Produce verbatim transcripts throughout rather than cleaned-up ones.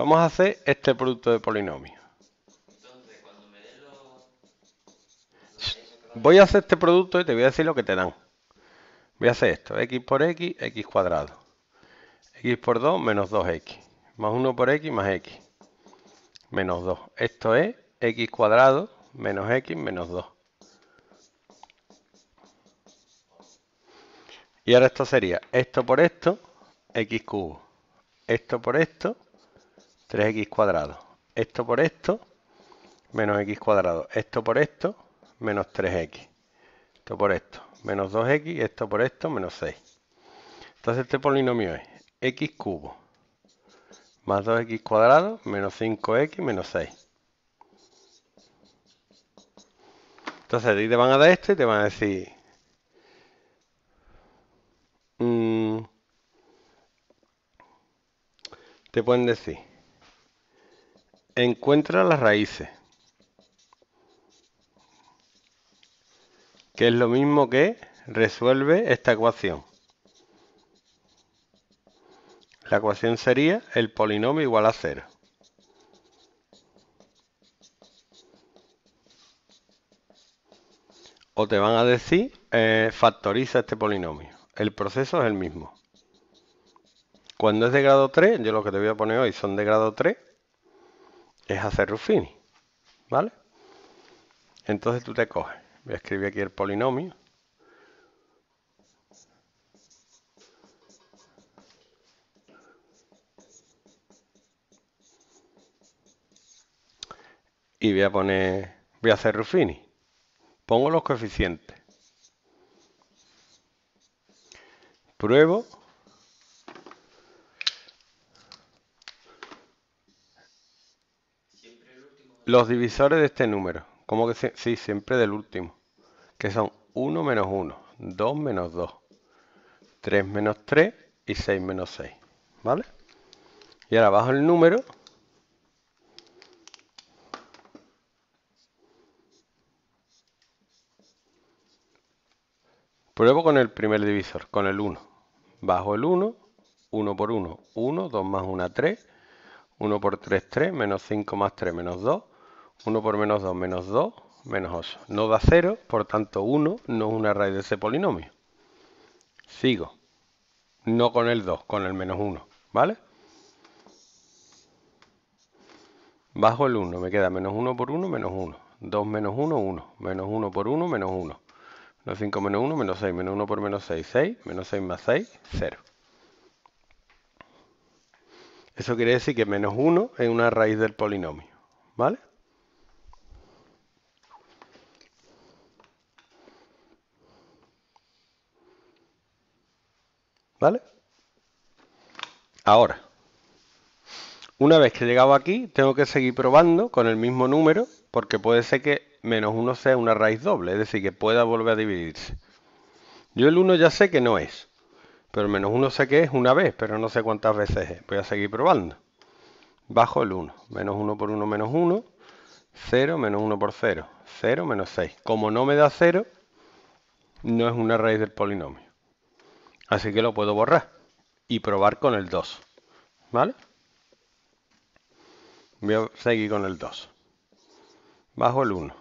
Vamos a hacer este producto de polinomios. Voy a hacer este producto y te voy a decir lo que te dan. Voy a hacer esto, x por x, x cuadrado. X por dos menos dos x. Más uno por x más x. Menos dos. Esto es x cuadrado menos x menos dos. Y ahora esto sería esto por esto, x cubo. Esto por esto, tres x cuadrado. Esto por esto, menos x cuadrado. Esto por esto, menos tres x. Esto por esto, menos dos x. Esto por esto, menos seis. Entonces este polinomio es x cubo más dos x cuadrado menos cinco x menos seis. Entonces ahí te van a dar esto y te van a decir... Mm, te pueden decir, encuentra las raíces, que es lo mismo que resuelve esta ecuación. La ecuación sería el polinomio igual a cero. O te van a decir, eh, factoriza este polinomio. El proceso es el mismo. Cuando es de grado tres, yo lo que te voy a poner hoy son de grado tres, es hacer Ruffini, ¿vale? Entonces tú te coges, voy a escribir aquí el polinomio. Y voy a poner, voy a hacer Ruffini. Pongo los coeficientes. Pruebo los divisores de este número. ¿Cómo que se, sí, siempre del último? Que son uno menos uno, dos menos dos, tres menos tres y seis menos seis. ¿Vale? Y ahora bajo el número. Pruebo con el primer divisor, con el uno. Bajo el uno, uno por uno, uno, dos más uno, tres. uno por tres, tres, menos cinco más tres, menos dos. uno por menos dos, menos dos, menos ocho. No da cero, por tanto uno no es una raíz de ese polinomio. Sigo. No con el dos, con el menos uno, ¿vale? Bajo el uno, me queda menos uno por uno, menos uno. dos menos uno, uno. Menos uno por uno, menos uno. Menos cinco menos uno, menos seis, menos uno por menos seis, seis, menos seis más seis, cero. Eso quiere decir que menos uno es una raíz del polinomio, ¿vale? ¿Vale? Ahora, una vez que he llegado aquí, tengo que seguir probando con el mismo número, porque puede ser que menos uno sea una raíz doble, es decir, que pueda volver a dividirse. Yo el uno ya sé que no es, pero el menos uno sé que es una vez, pero no sé cuántas veces es. Voy a seguir probando. Bajo el uno, menos uno por uno, menos uno, cero, menos uno por cero, cero, menos seis. Como no me da cero, no es una raíz del polinomio. Así que lo puedo borrar y probar con el dos, ¿vale? Voy a seguir con el dos. Bajo el uno.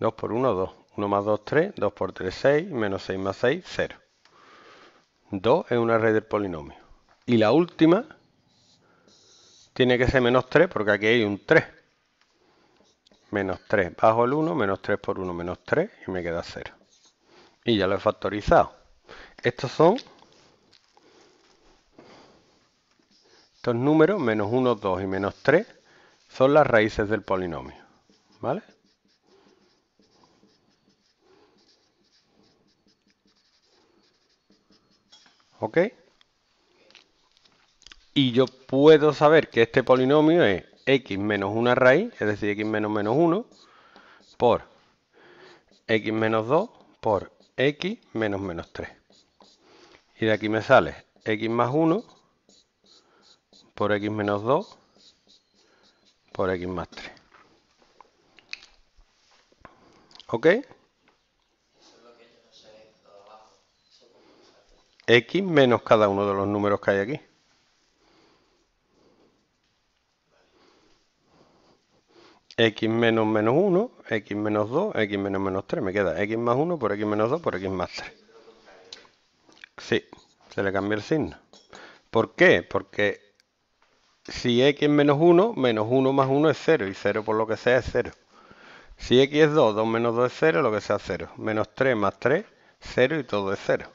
dos por uno, dos. uno más dos, tres. dos por tres, seis. Menos seis más seis, cero. dos es una raíz del polinomio. Y la última tiene que ser menos tres, porque aquí hay un tres. Menos tres. Bajo el uno, menos tres por uno, menos tres. Y me queda cero. Y ya lo he factorizado. Estos son estos números, menos uno, dos y menos tres, son las raíces del polinomio, ¿vale? ¿Ok? Y yo puedo saber que este polinomio es x menos una raíz, es decir, x menos menos uno, por x menos dos, por x menos menos tres. Y de aquí me sale x más uno, por x menos dos, por x más tres. ¿Ok? X menos cada uno de los números que hay aquí. x menos menos uno, x menos dos, x menos menos tres. Me queda x más uno por x menos dos por x más tres. Sí, se le cambia el signo. ¿Por qué? Porque si x es menos uno, menos uno más uno es cero. Y cero por lo que sea es cero. Si x es dos, dos menos dos es cero, lo que sea es cero. Menos tres más tres, cero y todo es cero.